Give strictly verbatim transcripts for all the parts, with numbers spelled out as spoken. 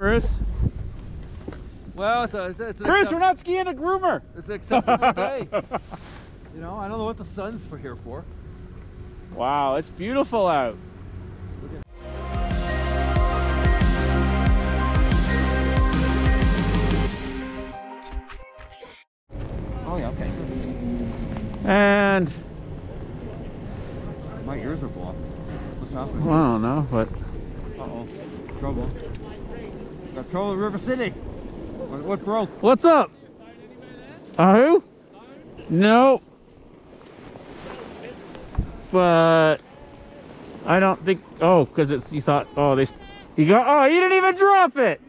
Bruce? Well, it's a, it's, it's Bruce, we're not skiing a groomer! It's an acceptable day. You know, I don't know what the sun's for here for. Wow, it's beautiful out. Oh yeah, okay. And... my ears are blocked. What's happening? Well, I don't know, but... Uh-oh. Trouble. Got trouble in River City. What, what broke? What's up? Uh, who? No. But... I don't think... Oh, because it's... You thought... Oh, they... You got... Oh, you didn't even drop it!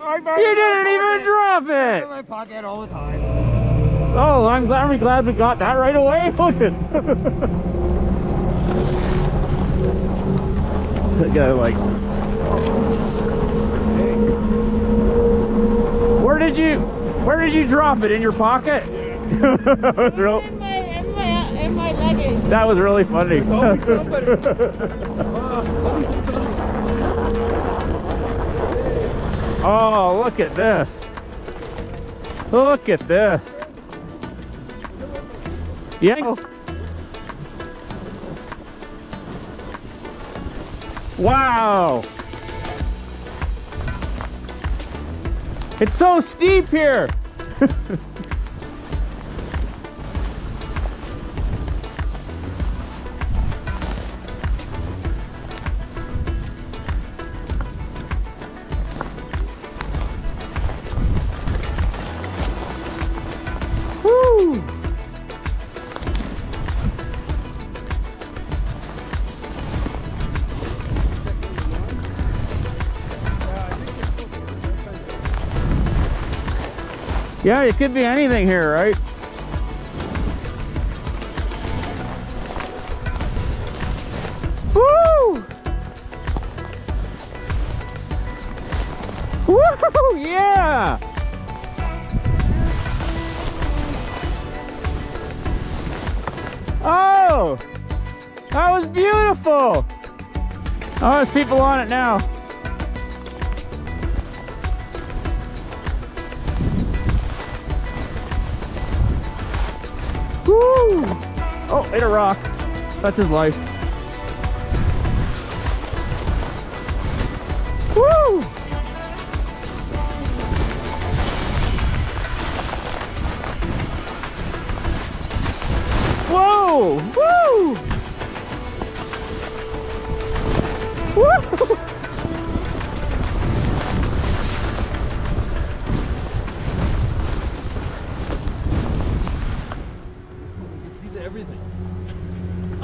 I, I, you didn't even drop it! It's in my pocket all the time. Oh, I'm glad, I'm glad we got that right away. Look at... That guy like, where did you, where did you drop it? In your pocket? That was real. In my, in my, in my luggage. That was really funny. Oh, look at this! Look at this! Yeah. Oh. Wow! It's so steep here! Woo! Yeah, it could be anything here, right? Woo! Woo! Yeah! Oh! That was beautiful! Oh, there's people on it now. Woo! Oh, hit a rock. That's his life. Woo! Whoa! Woo! Woo!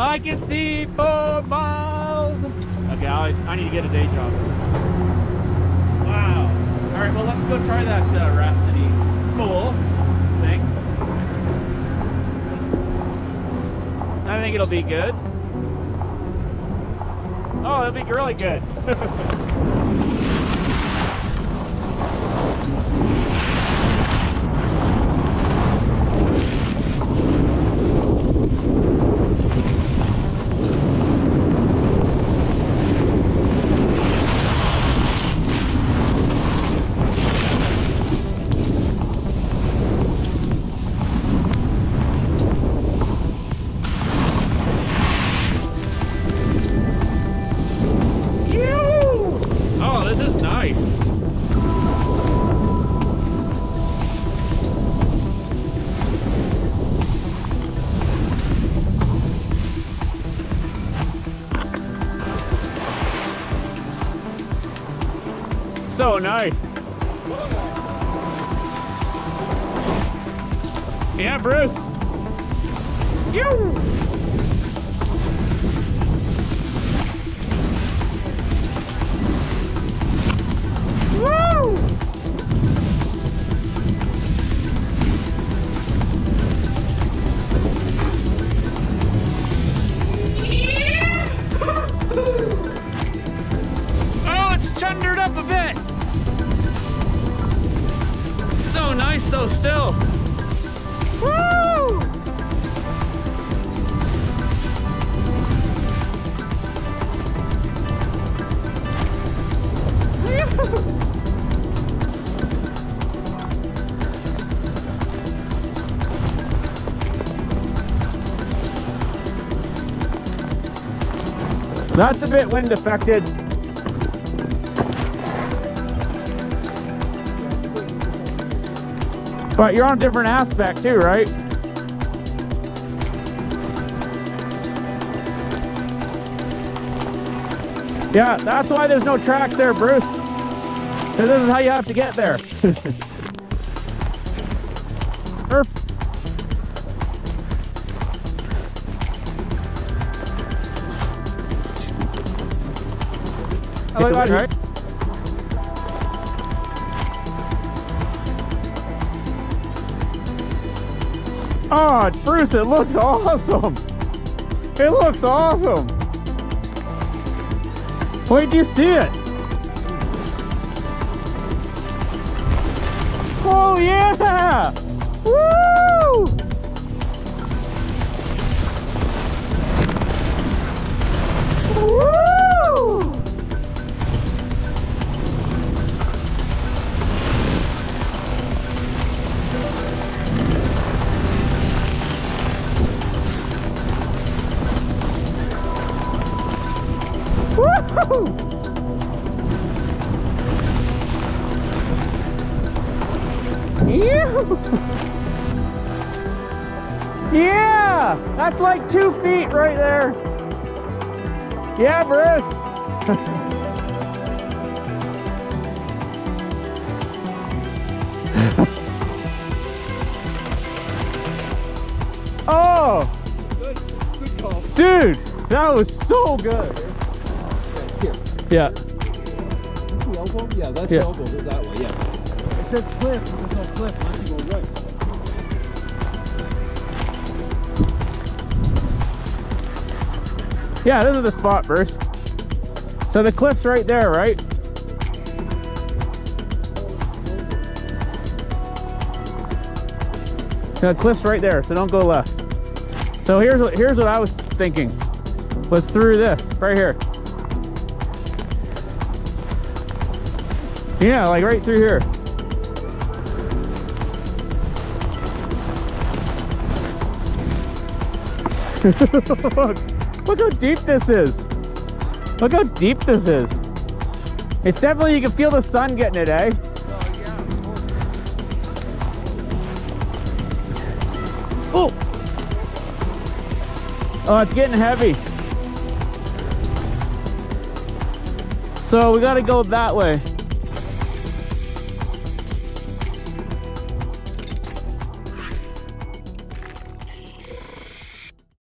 I can see four miles. Okay, I, I need to get a day job. Wow. All right, well, let's go try that uh, Rhapsody pool thing. I think it'll be good. Oh, it'll be really good. So nice. Yeah, Bruce. You. Woo! Oh, it's chundered up a bit. So nice though still. Woo! Woo! That's a bit wind affected. But you're on a different aspect too, right? Yeah, that's why there's no tracks there, Bruce. Because this is how you have to get there. Perfect. Oh my God, right? Oh, Bruce, it looks awesome. It looks awesome. Wait, do you see it? Oh, yeah. Woo! Woo! Yeah, that's like two feet right there. Yeah, Bruce. Oh, good, good call, dude. That was so good. Yeah. Elbow? Yeah, that's yeah. The elbow. That way, yeah. It says cliff, but there's no cliff unless you go right. Yeah, this is the spot, Bruce. So the cliff's right there, right? So the cliff's right there, so don't go left. So here's what, here's what I was thinking. Was through this, right here. Yeah, like right through here. Look how deep this is. Look how deep this is. It's definitely, you can feel the sun getting it, eh? Oh, oh, it's getting heavy. So we gotta go that way.